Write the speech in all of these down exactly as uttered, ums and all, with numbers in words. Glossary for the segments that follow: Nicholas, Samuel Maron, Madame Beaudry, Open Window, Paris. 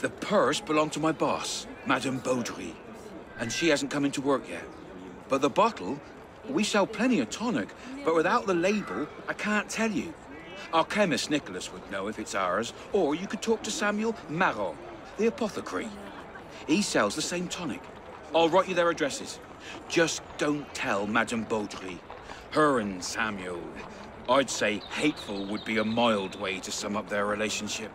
The purse belonged to my boss, Madame Beaudry, and she hasn't come into work yet. But the bottle, we sell plenty of tonic, but without the label, I can't tell you. Our chemist, Nicholas, would know if it's ours, or you could talk to Samuel Maron, the apothecary. He sells the same tonic. I'll write you their addresses. Just don't tell Madame Beaudry. Her and Samuel. I'd say hateful would be a mild way to sum up their relationship.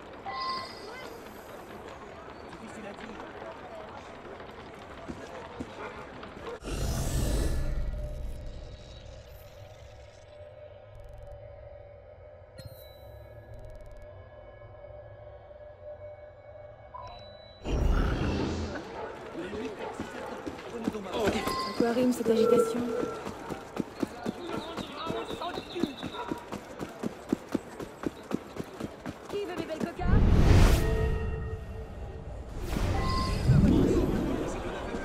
À quoi rime cette agitation ?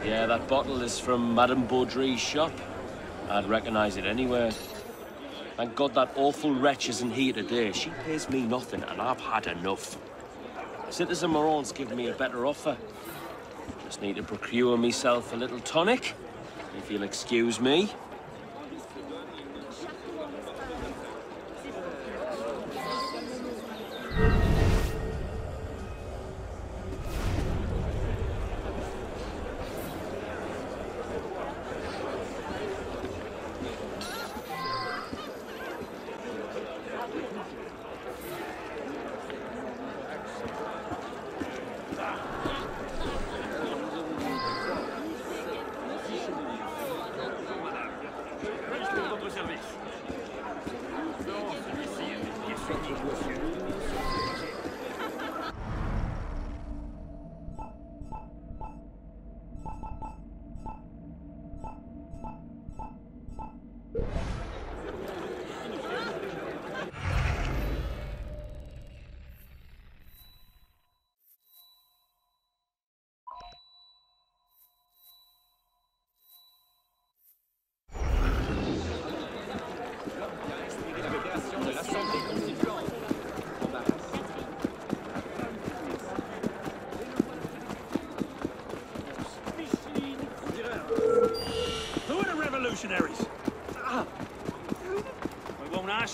Yeah, that bottle is from Madame Beaudry's shop. I'd recognize it anywhere. Thank God that awful wretch isn't here today. She pays me nothing and I've had enough. Citizen Maron's given me a better offer. Just need to procure myself a little tonic. If you'll excuse me.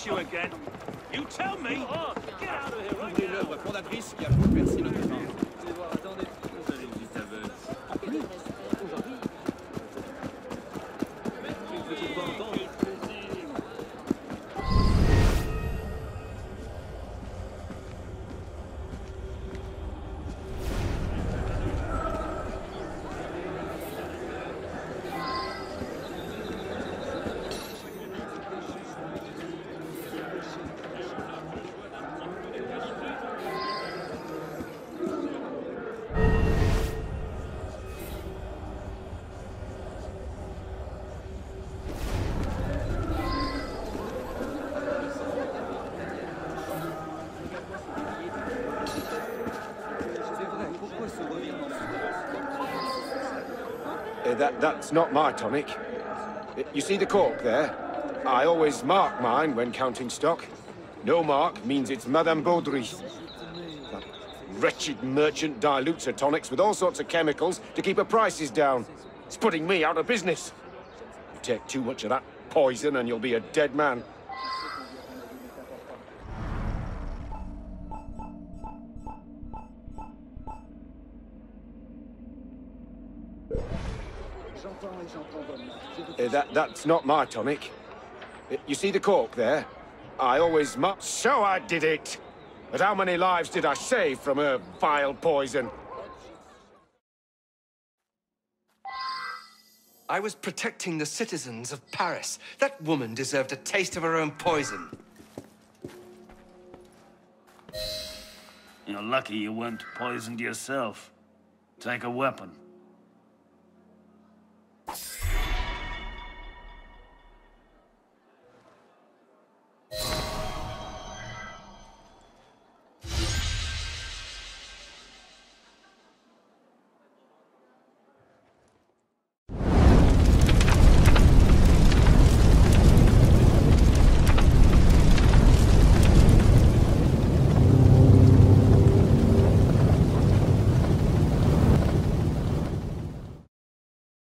You again. You tell me! Oh, get out of here right now! Thank you. Uh, that, that's not my tonic. Uh, you see the cork there? I always mark mine when counting stock. No mark means it's Madame Beaudry. That wretched merchant dilutes her tonics with all sorts of chemicals to keep her prices down. It's putting me out of business. You take too much of that poison and you'll be a dead man. Uh, that, that's not my tonic. Uh, you see the cork there? I always mu- So I did it! But how many lives did I save from her vile poison? I was protecting the citizens of Paris. That woman deserved a taste of her own poison. You're lucky you weren't poisoned yourself. Take a weapon.